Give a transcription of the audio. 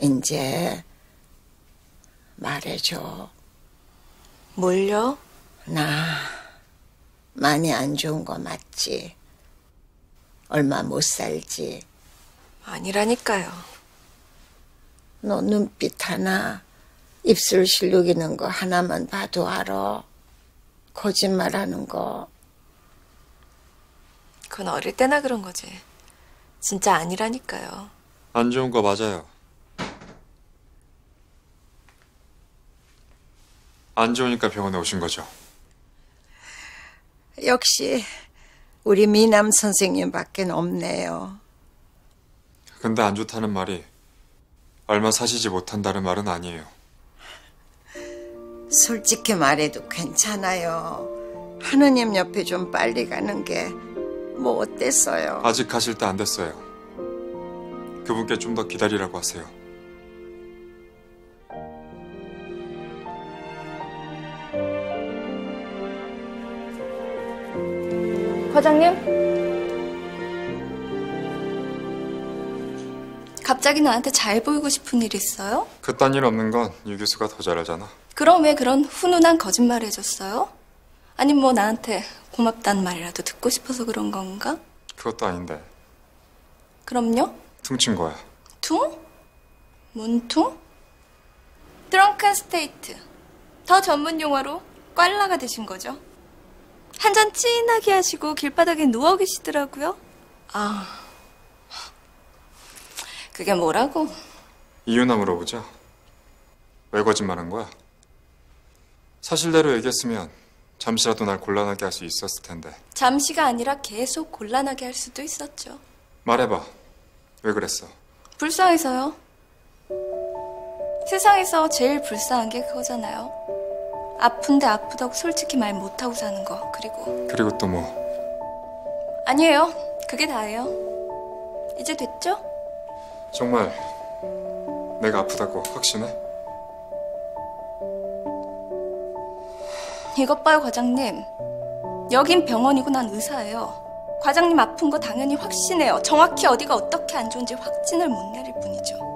이제 말해줘. 뭘요? 나 많이 안 좋은 거 맞지? 얼마 못 살지? 아니라니까요. 너 눈빛 하나, 입술 실룩이는 거 하나만 봐도 알아. 거짓말하는 거. 그건 어릴 때나 그런 거지. 진짜 아니라니까요. 안 좋은 거 맞아요. 안 좋으니까 병원에 오신 거죠. 역시 우리 미남 선생님밖엔 없네요. 근데 안 좋다는 말이 얼마 사시지 못한다는 말은 아니에요. 솔직히 말해도 괜찮아요. 하느님 옆에 좀 빨리 가는 게 뭐 어땠어요? 아직 가실 때 안 됐어요. 그분께 좀 더 기다리라고 하세요. 과장님? 갑자기 나한테 잘 보이고 싶은 일 있어요? 그딴 일 없는 건 유 교수가 더 잘 알잖아. 그럼 왜 그런 훈훈한 거짓말을 해줬어요? 아니 뭐 나한테 고맙단 말이라도 듣고 싶어서 그런 건가? 그것도 아닌데. 그럼요? 퉁친 거야. 퉁? 뭔 퉁? 드렁큰 스테이트. 더 전문 용어로 꽐라가 되신 거죠. 한 잔 진하게 하시고 길바닥에 누워 계시더라고요. 아, 그게 뭐라고? 이유나 물어보자. 왜 거짓말한 거야? 사실대로 얘기했으면 잠시라도 날 곤란하게 할 수 있었을 텐데. 잠시가 아니라 계속 곤란하게 할 수도 있었죠. 말해봐. 왜 그랬어? 불쌍해서요. 세상에서 제일 불쌍한 게 그거잖아요. 아픈데 아프다고 솔직히 말 못하고 사는 거. 그리고 또 뭐? 아니에요. 그게 다예요. 이제 됐죠? 정말 내가 아프다고 확신해? 이것 봐요, 과장님. 여긴 병원이고 난 의사예요. 과장님 아픈 거 당연히 확신해요. 정확히 어디가 어떻게 안 좋은지 확진을 못 내릴 뿐이죠.